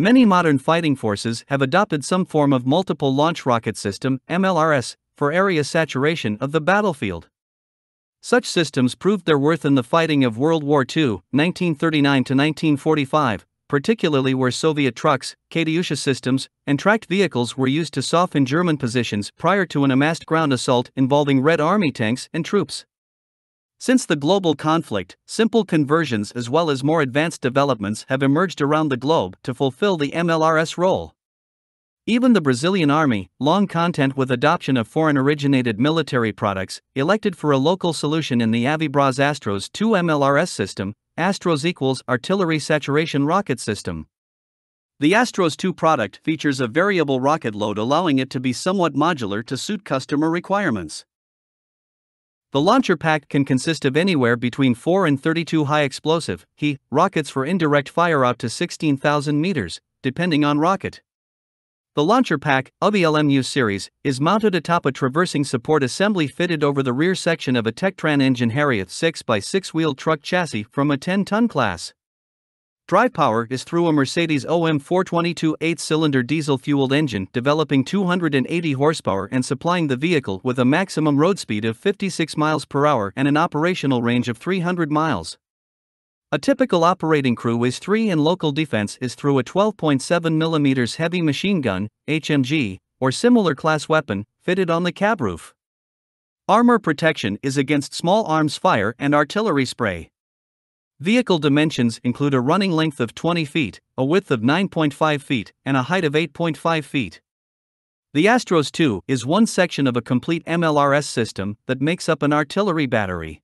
Many modern fighting forces have adopted some form of multiple launch rocket system (MLRS) for area saturation of the battlefield. Such systems proved their worth in the fighting of World War II, 1939 to 1945, particularly where Soviet trucks, Katyusha systems, and tracked vehicles were used to soften German positions prior to an amassed ground assault involving Red Army tanks and troops. Since the global conflict, simple conversions as well as more advanced developments have emerged around the globe to fulfill the MLRS role. Even the Brazilian Army, long content with adoption of foreign-originated military products, elected for a local solution in the Avibras ASTROS II MLRS system, ASTROS = Artillery Saturation Rocket System. The ASTROS II product features a variable rocket load, allowing it to be somewhat modular to suit customer requirements. The launcher pack can consist of anywhere between 4 and 32 high-explosive HE rockets for indirect fire out to 16,000 meters, depending on rocket. The launcher pack, ABLMU series, is mounted atop a traversing support assembly fitted over the rear section of a Tektran engine Harriet 6x6-wheeled truck chassis from a 10-ton class. Drive power is through a Mercedes OM422 8-cylinder diesel-fueled engine developing 280 horsepower and supplying the vehicle with a maximum road speed of 56 miles per hour and an operational range of 300 miles. A typical operating crew is 3, and local defense is through a 12.7mm heavy machine gun, HMG, or similar class weapon, fitted on the cab roof. Armor protection is against small arms fire and artillery spray. Vehicle dimensions include a running length of 20 feet, a width of 9.5 feet, and a height of 8.5 feet. The ASTROS II is one section of a complete MLRS system that makes up an artillery battery.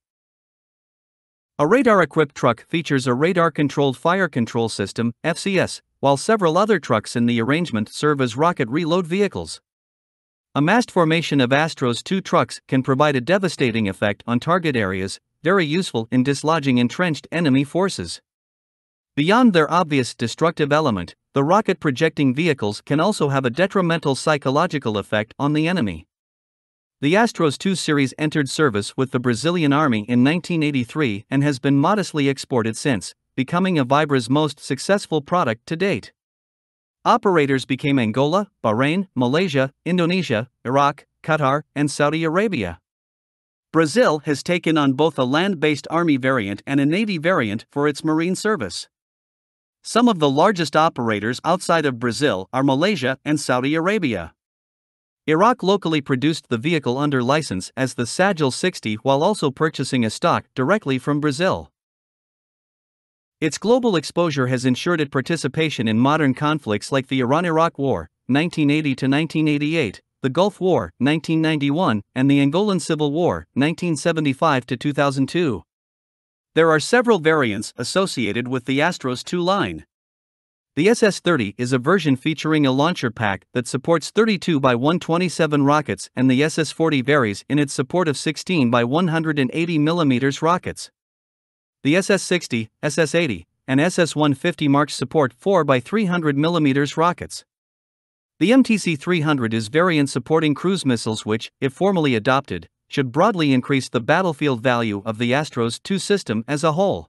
A radar-equipped truck features a radar-controlled fire control system (FCS), while several other trucks in the arrangement serve as rocket reload vehicles. A massed formation of ASTROS II trucks can provide a devastating effect on target areas, very useful in dislodging entrenched enemy forces. Beyond their obvious destructive element, the rocket-projecting vehicles can also have a detrimental psychological effect on the enemy. The ASTROS II series entered service with the Brazilian Army in 1983 and has been modestly exported since, becoming Avibras' most successful product to date. Operators became Angola, Bahrain, Malaysia, Indonesia, Iraq, Qatar, and Saudi Arabia. Brazil has taken on both a land-based Army variant and a Navy variant for its Marine service. Some of the largest operators outside of Brazil are Malaysia and Saudi Arabia. Iraq locally produced the vehicle under license as the Sajil 60 while also purchasing a stock directly from Brazil. Its global exposure has ensured it participation in modern conflicts like the Iran-Iraq War, 1980-1988, the Gulf War, 1991, and the Angolan Civil War, 1975-2002. There are several variants associated with the ASTROS II line. The SS-30 is a version featuring a launcher pack that supports 32x127 rockets, and the SS-40 varies in its support of 16x180mm rockets. The SS-60, SS-80, and SS-150 mark support 4x300mm rockets. The MTC-300 is variant supporting cruise missiles which, if formally adopted, should broadly increase the battlefield value of the ASTROS II system as a whole.